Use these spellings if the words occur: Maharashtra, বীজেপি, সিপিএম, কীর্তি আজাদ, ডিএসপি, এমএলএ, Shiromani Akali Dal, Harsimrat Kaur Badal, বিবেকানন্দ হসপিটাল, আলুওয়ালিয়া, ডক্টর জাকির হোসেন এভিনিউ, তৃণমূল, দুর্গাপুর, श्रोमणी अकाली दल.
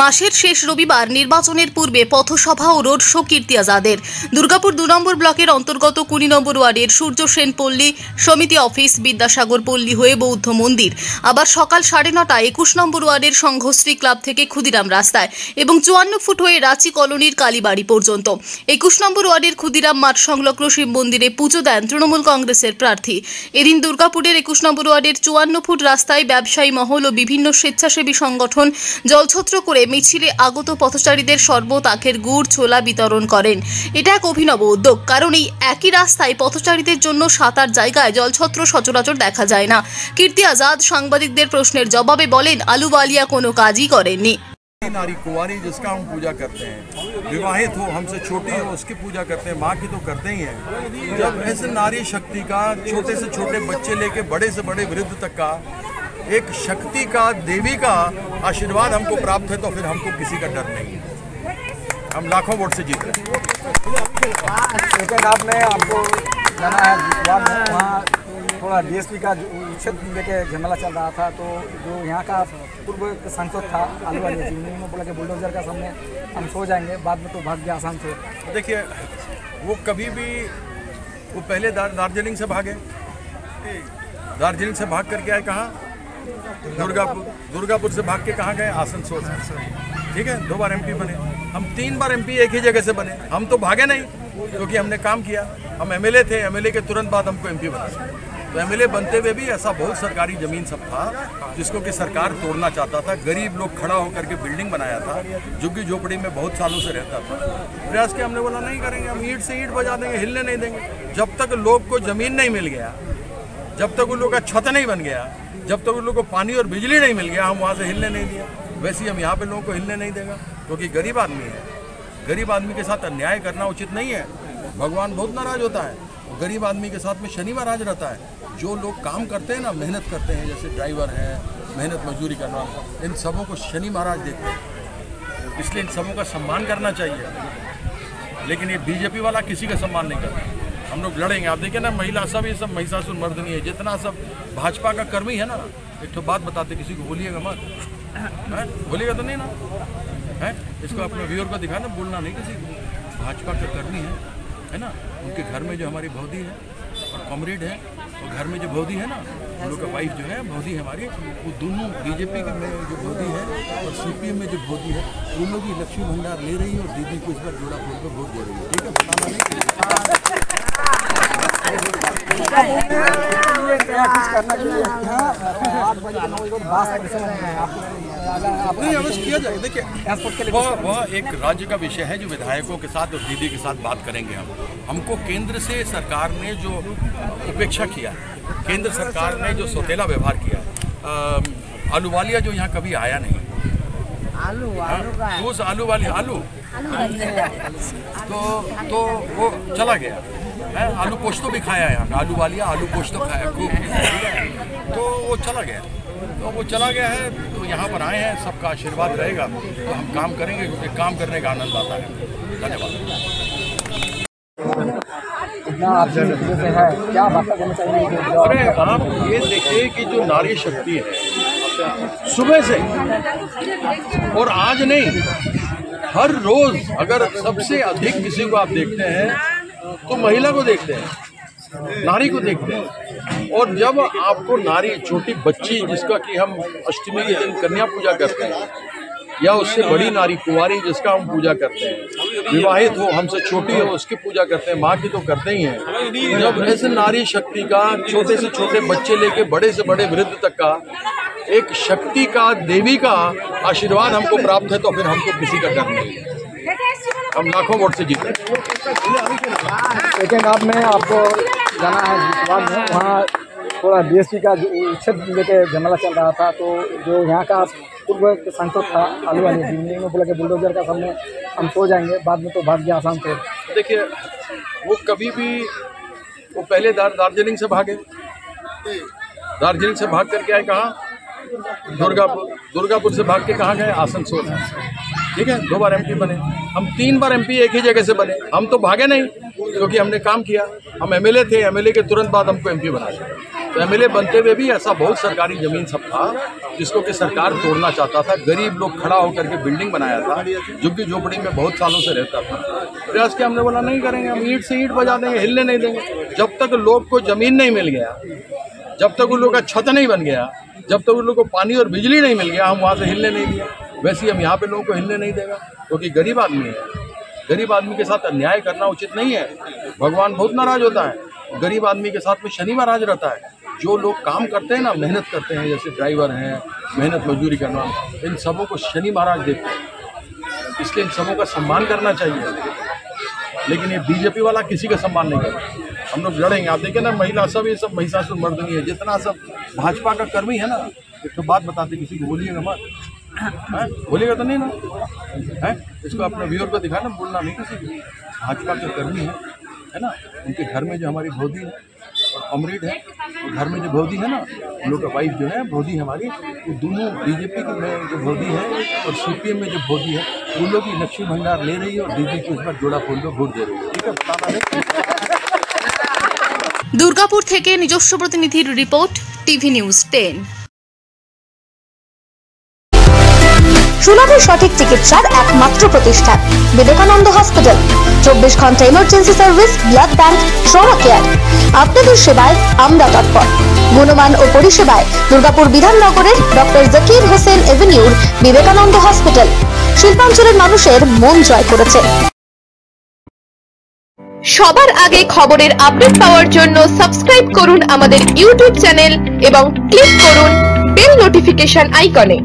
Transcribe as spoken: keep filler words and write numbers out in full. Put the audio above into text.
মাসের শেষ রবিবার নির্বাচনের পূর্বে পথসভা ও রোড শো কীর্তি আজাদের দুর্গাপুর দু নম্বর ব্লকের অন্তর্গত কুড়ি নম্বর ওয়ার্ডের সূর্য সেন পল্লী সমিতি অফিস বিদ্যাসাগর পল্লী হয়ে বৌদ্ধ মন্দির, আবার সকাল সাড়ে নটা একুশ নম্বর ওয়ার্ডের সংঘশ্রী ক্লাব থেকে ক্ষুদিরাম রাস্তায় এবং চুয়ান্ন ফুট হয়ে রাঁচি কলোনির কালীবাড়ি পর্যন্ত। একুশ নম্বর ওয়ার্ডের ক্ষুদিরাম মাঠ সংলগ্ন শিব মন্দিরে পুজো দেন তৃণমূল কংগ্রেসের প্রার্থী। এদিন দুর্গাপুরের একুশ নম্বর ওয়ার্ডের চুয়ান্ন ফুট রাস্তায় ব্যবসায়ী মহল ও বিভিন্ন স্বেচ্ছাসেবী সংগঠন জলছত্র করে মিছিলে আগত পথচারীদের শরবত, আখের গুড়, ছোলা বিতরণ করেন। এটা এক অভিনব উদ্যোগ, কারণ এই একই রাস্তায় পথচারীদের জন্য সাতার জায়গায় জলছত্র সচরাচর দেখা যায় না। কীর্তি আজাদ সাংবাদিকদের প্রশ্নের জবাবে বলেন, আলুওয়ালিয়া কোনো কাজই করেননি। नारी कुंवारी जिसका हम पूजा करते हैं, विवाहित हो, हमसे छोटी हो, उसकी पूजा करते हैं, माँ की तो करते ही हैं। जब इस नारी शक्ति का छोटे से छोटे बच्चे लेके बड़े से बड़े वृद्ध तक का एक शक्ति का, देवी का आशीर्वाद हमको प्राप्त है, तो फिर हमको किसी का डर नहीं है। हम लाखों वोट से जीत रहे हैं। आपने आपको जाना है, थोड़ा डीएसपी का उच्छेद लेके झमेला चल रहा था, तो जो यहाँ का पूर्व सांसद था आलूवालिया जी, उन्होंने बोला कि बुलडोजर का सामने हम सो जाएंगे, बाद में तो भाग गया आसाम से। देखिए, वो कभी भी वो पहले दार्जिलिंग से भागे, दार्जिलिंग से भाग करके आए कहाँ, दुर्गापुर, दुर्गापुर से भाग के कहाँ गए, आसनसोल। ठीक है, दो बार एम पी बने, हम तीन बार एम पी एक ही जगह से बने। हम तो भागे नहीं, क्योंकि हमने काम किया। हम एम एल ए थे, एम एल ए के तुरंत बाद हमको एम पी बना। तो एम एल ए बनते हुए भी ऐसा बहुत सरकारी ज़मीन सब था जिसको कि सरकार तोड़ना चाहता था। गरीब लोग खड़ा होकर के बिल्डिंग बनाया था, झुग्गी झोपड़ी में बहुत सालों से रहता था। प्रयास के हमने बोला नहीं करेंगे, हम ईंट से ईंट बजा देंगे, हिलने नहीं देंगे। जब तक लोग को ज़मीन नहीं मिल गया, जब तक उन लोग का छत नहीं बन गया, जब तक उन लोग को पानी और बिजली नहीं मिल गया, हम वहाँ से हिलने नहीं दिया। वैसे ही हम यहाँ पर लोगों को हिलने नहीं देगा, क्योंकि गरीब आदमी है। गरीब आदमी के साथ अन्याय करना उचित नहीं है। भगवान बहुत नाराज होता है गरीब आदमी के साथ में, शनि महाराज रहता है। जो लोग काम करते हैं ना, मेहनत करते हैं, जैसे ड्राइवर हैं, मेहनत मजदूरी करना, इन सबों को शनि महाराज देखते हैं। इसलिए इन सबों का सम्मान करना चाहिए, लेकिन ये बीजेपी वाला किसी का सम्मान नहीं करता। हम लोग लड़ेंगे। आप देखिए ना, महिला सब, ये सब महिषासुर मर्दिनी है, जितना सब भाजपा का कर्मी है ना। एक तो बात बताते, किसी को बोलिएगा मत, है बोलिएगा तो नहीं ना, है इसको अपने व्यूअर को दिखाना, बोलना नहीं किसी को। भाजपा का कर्मी है है ना। उनके घर में जो हमारी भौदी है और कॉमरेड है, और घर में जो भौदी है ना, उन लोग का वाइफ जो है भौदी है हमारी, वो दोनों बीजेपी के में जो भौदी है और सीपीएम में जो भौदी है, उन लोग की लक्ष्मी भंडार ले रही है और दीदी को इस बार जोड़ा बोल कर वोट दे रही है। ठीक है, बताना नहीं। देखिए, वह वह एक राज्य का विषय है जो विधायकों के साथ और दीदी के साथ बात करेंगे। हम हमको केंद्र से सरकार ने जो उपेक्षा किया, केंद्र सरकार ने जो सौतेला व्यवहार किया, आलूवालिया जो यहाँ कभी आया नहीं, आलू आलू उस आलू वाली आलू तो तो वो चला गया है। आलू पोश तो भी खाया यहाँ का, आलूवालिया आलू पोश तो खाया खूब, तो वो चला गया, तो वो चला गया है। तो यहाँ पर आए हैं, सबका आशीर्वाद रहेगा, तो हम काम करेंगे, क्योंकि काम करने का आनंद आता है। धन्यवाद। आप से है क्या बात करना चाहिए? अरे आप ये देखिए कि जो नारी शक्ति है, सुबह से और आज नहीं, हर रोज अगर सबसे अधिक किसी को आप देखते हैं तो महिला को देखते हैं, नारी को देखते हैं। और जब आपको नारी, छोटी बच्ची, जिसका कि हम अष्टमी के दिन कन्या पूजा करते हैं, या उससे बड़ी नारी कुंवारी जिसका हम पूजा करते हैं, विवाहित हो, हमसे छोटी हो, उसकी पूजा करते हैं, माँ की तो करते ही हैं। जब ऐसे नारी शक्ति का छोटे से छोटे बच्चे लेके बड़े से बड़े वृद्ध तक का एक शक्ति का, देवी का आशीर्वाद हमको प्राप्त है, तो फिर हमको किसी का डर नहीं है। हम लाखों वोट से जीते। लेकिन आपने आपको जाना है वहाँ, थोड़ा डीएसपी का उच्छेद लेके झमेला चल रहा था, तो जो यहाँ का पूर्व सांसद था आलूवालिया जी, उन्होंने बोला कि बुलडोजर का सामने हम सो जाएंगे, बाद में तो भाग गया आसाम से। देखिए, वो कभी भी वो पहले दार्जिलिंग से भागे, दार्जिलिंग से भाग करके आए कहाँ, दुर्गापुर, दुर्गापुर से भाग के कहाँ गए, आसनसोल। ठीक है, दो बार एम पी बने, हम तीन बार एम पी एक ही जगह से बने। हम तो भागे नहीं, क्योंकि हमने काम किया। हम एम एल ए थे, एम एल ए के तुरंत बाद हमको एम पी बना दिया। तो एमएलए बनते हुए भी ऐसा बहुत सरकारी जमीन सब था जिसको कि सरकार तोड़ना चाहता था। गरीब लोग खड़ा होकर के बिल्डिंग बनाया था, झुग्गी झोपड़ी में बहुत सालों से रहता था। प्रयास के हमने बोला नहीं करेंगे, हम ईंट से ईंट बजा देंगे, हिलने नहीं देंगे। जब तक लोग को जमीन नहीं मिल गया, जब तक उन लोगों का छत नहीं बन गया, जब तक उन लोगों को पानी और बिजली नहीं मिल गया, हम वहाँ से हिलने नहीं दिया। वैसे ही हम यहाँ पे लोगों को हिलने नहीं देगा, क्योंकि तो गरीब आदमी है। गरीब आदमी के साथ अन्याय करना उचित नहीं है। भगवान बहुत नाराज होता है गरीब आदमी के साथ में, शनि महाराज रहता है। जो लोग काम करते हैं ना, मेहनत करते हैं, जैसे ड्राइवर हैं, मेहनत मजदूरी करना, इन सबों को शनि महाराज देखते हैं। इसलिए इन सबों का सम्मान करना चाहिए, लेकिन ये बीजेपी वाला किसी का सम्मान नहीं करता। हम लोग लड़ेंगे। आप देखिए ना, महिला सब ये सब महिषासुर मर्दिनी है, जितना सब भाजपा का कर्मी है ना। एक तो बात बताते, किसी को बोलिएगा मत, बोलिएगा तो नहीं ना, है इसको अपने व्यूअर को दिखाना, बोलना नहीं किसी को। भाजपा के कर्मी है, है ना। उनके घर में जो हमारी भौजी है और अमरीट है, घर में जो भौजी है ना, उन लोग का वाइफ जो है भौजी हमारी, वो दोनों बीजेपी के में जो भौजी है और सीपीएम में जो भौजी है, उन लोग की लक्ष्मी भंडार ले रही है और बीजेपी को इस बार जोड़ा खोल कर वोट दे रही है। ठीक है, बताना है। দুর্গাপুর থেকে নিজস্ব প্রতিনিধির রিপোর্ট, টিভি নিউজ টেন। সুলভে সঠিক চিকিৎসার একমাত্র প্রতিষ্ঠান বিবেকানন্দ হসপিটাল। চব্বিশ ঘন্টা emergency service, blood bank, trauma care. আপনাদের সেবায় আমরা তৎপর। গুণমান ও পরিষেবায় দুর্গাপুর বিধাননগরের ডক্টর জাকির হোসেন এভিনিউর বিবেকানন্দ হসপিটাল শিল্পাঞ্চলের মানুষের মন জয় করেছে। সবার আগে খবরের আপডেট পাওয়ার জন্য সাবস্ক্রাইব করুন আমাদের ইউটিউব চ্যানেল এবং ক্লিক করুন বেল নোটিফিকেশন আইকনে।